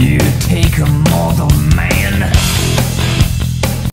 You take a model.